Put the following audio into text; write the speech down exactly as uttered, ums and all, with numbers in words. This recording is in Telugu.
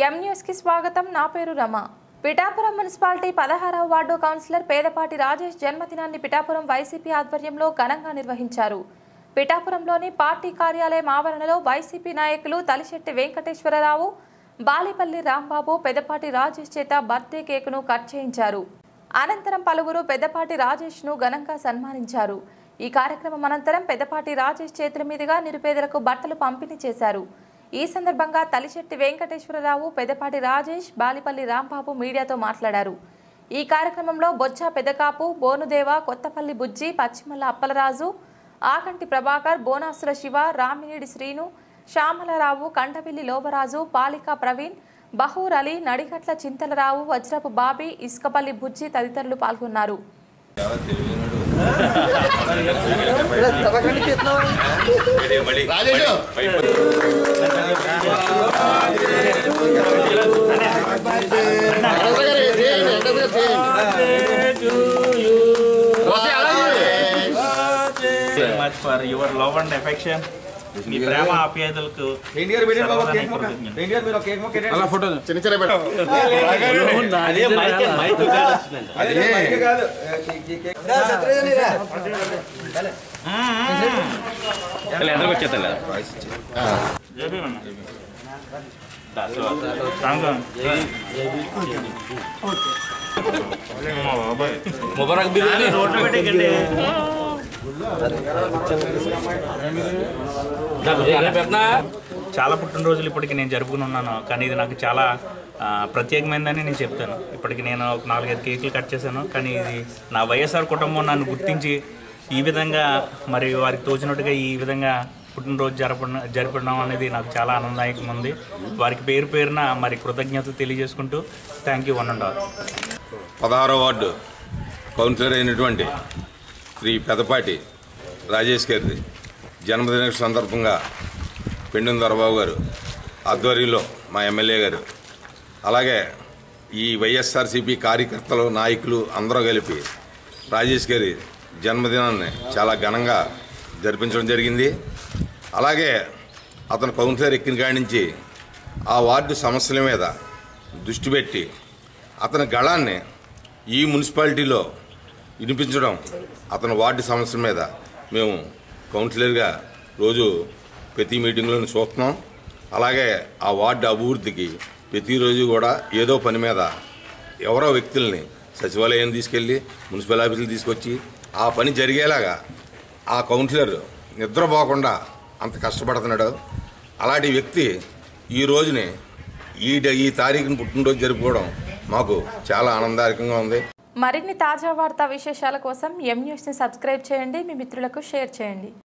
स्वागतम ना पेरु रमा। पिठापुरम मुनिसिपालिटी पदहारव वार्डो कौन्सिलर पेदपाटी राजेश जन्मदिनान्नि पिठापुरम वैसीपी आध्वर्यंलो घनंगा निर्वहिंचारु। पिठापुरंलोनि पार्टी कार्यालयं आवरणलो वैसीपी नायकुलु तलिशेट्टी वेंकटेश्वर राव, बालीपल्ली रामबाबू पेदपाटी राजेश चेत बर्थडे केकुनु कट चेयिंचारु। अनंतरं पलुवुरु पेदपाटी राजेश्नु घनंगा सन्मानिंचारु। ई कार्यक्रमं अनंतरं पेदपाटी राजेश चेतुल मीदुगा निरुपेदलकु बट्टलु पंपिणी चेशारु। ఈ సందర్భంగా తలిశెట్టి వెంకటేశ్వరరావు పెదపాటి రాజేష్ బాలిపల్లి రాంబాబు మీడియాతో మాట్లాడారు। ఈ కార్యక్రమంలో బొచ్చ పెదకాపు బోనుదేవ కొత్తపల్లి బుజ్జి పాచ్చిమల అప్పల రాజు ఆకంఠ ప్రభాకర్ బోనాసుల శివ రామినేడి శ్రీను శామలా రావు కంటవీలి లోబా రాజు పాలిక ప్రవీణ్ బహూర్ అలీ నడికాట్ల చింతల రావు వజ్రపు బాబీ ఇస్కపల్లి బుజ్జి తదితరులు పాల్గొన్నారు। For your love and affection, మీ ప్రేమ ఆప్యాయతలకు ఇండియర్ మీడియా బాబు కేక్ మొక్క ఇండియర్ మీరు కేక్ మొక్క అలా ఫోటో చిన్న చిన్న పెట్టు అదే మైక్ మైక్ కాదు అదే మైక్ కాదు కేక్ నా సత్రజని రా అలా అందరికి వచ్చేతలా జేబీ మన దాసో తాంగం జేబీ ఓకే ముబారక్ బిర్యానీ రోడ్ పెట్టకండి। చాలా పుట్టినరోజులు ఇప్పటికి నేను జరుపుకున్నాను, కానీ ఇది నాకు చాలా ప్రత్యేకమైనదని నేను చెప్తాను। ఇప్పటికి నేను ఒక నాలుగైదు కేకులు కట్ చేశాను, కానీ ఇది నా వైఎస్ఆర్ కుటుంబం నన్ను గుర్తించి ఈ విధంగా మరి వారికి తోచినట్టుగా ఈ విధంగా పుట్టినరోజు జరపడం జరపడం అనేది నాకు చాలా ఆనందదాయకంగా ఉంది। వారికి పేరు పేరున మరి కృతజ్ఞతలు తెలియజేసుకుంటూ thank you one and all. పదహారో వార్డు కౌన్సిలర్ అయినటువంటి శ్రీ పెదపాటి రాజేష్ గారి జన్మదిన సందర్భంగా పెండు దొరబాబు గారు ఆధ్వర్యంలో మా ఎమ్మెల్యే గారు అలాగే ఈ వైఎస్ఆర్సీపీ కార్యకర్తలు నాయకులు అందరూ కలిపి రాజేష్ గారి జన్మదినాన్ని చాలా ఘనంగా జరిపించడం జరిగింది। అలాగే అతను కౌన్సిలర్ ఎక్కిన కాడి నుంచి ఆ వార్డు సమస్యల మీద దృష్టి పెట్టి అతని గళాన్ని ఈ మున్సిపాలిటీలో వినిపించడం, అతను వార్డు సమస్యల మీద మేము కౌన్సిలర్గా రోజు ప్రతి మీటింగ్లోనూ చూస్తున్నాం। అలాగే ఆ వార్డు అభివృద్ధికి ప్రతిరోజు కూడా ఏదో పని మీద ఎవరో వ్యక్తుల్ని సచివాలయం తీసుకెళ్ళి మున్సిపల్ ఆఫీసులు తీసుకొచ్చి ఆ పని జరిగేలాగా ఆ కౌన్సిలర్ నిద్రపోకుండా అంత కష్టపడుతున్నాడు। అలాంటి వ్యక్తి ఈ రోజుని ఈ ఈ తారీఖుని పుట్టినరోజు జరుపుకోవడం మాకు చాలా ఆనందదాయకంగా ఉంది। మరిన్ని తాజా వార్తా విశేషాల కోసం ఎం న్యూస్ ని సబ్స్క్రైబ్ చేయండి, మీ మిత్రులకు షేర్ చేయండి।